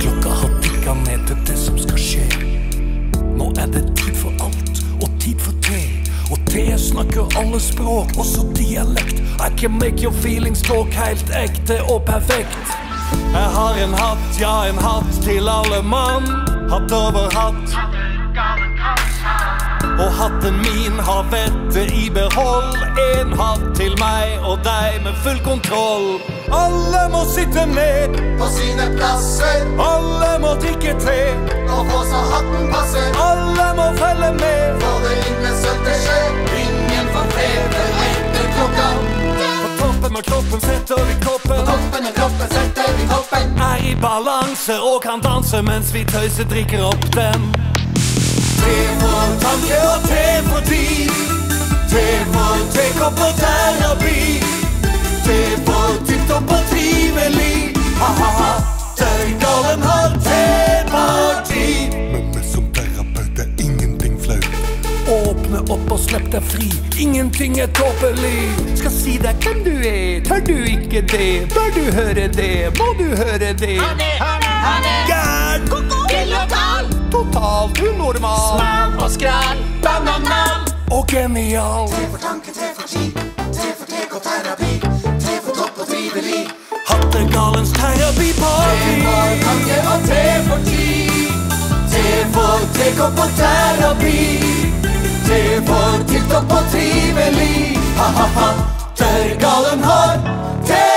Klokka har tikka ned til det som skal skje. Nå det tid for alt, og tid for te. Og te snakker alle språk, også dialekt. I can make your feelings talk helt ekte og perfekt. Jeg har en hatt, ja en hatt til alle mann. Hatt over hatt, og hatten min har vettet i behold. En hatt til meg og deg med full kontroll. Alle må sitte ned på sine plasser. Alle må drikke te og få så hatten passer. Alle må følge med, for det inn med sølte skjer. Ingen får frede etter klokka. På toppen av kroppen setter vi koppen. På toppen av kroppen setter vi koppen. I balanse og kan danse mens vi tøyser drikker opp den. Te for tanke og te for tid. Te for tekopp og terapi. Te for tipptopp og trivelig. Ha-ha-ha, Tøygården har te-parti. Mømme som terapeut ingenting flaut. Åpne opp og slepp deg fri, ingenting tåpelig. Skal si deg hvem du tør du ikke det, bør du høre det, må du høre det. Ha det, gært, koko, illotal, totalt unormal, smal og skral, bananal og genial. Te for tanke, te for tid, te for tek og terapi, te for topp og trivelig. Hattegalens terapiparty. Te for tanke og te for tid, te for tek og terapi, te for tilt opp og trivelig. Ha ha ha, Tørrgallen har te.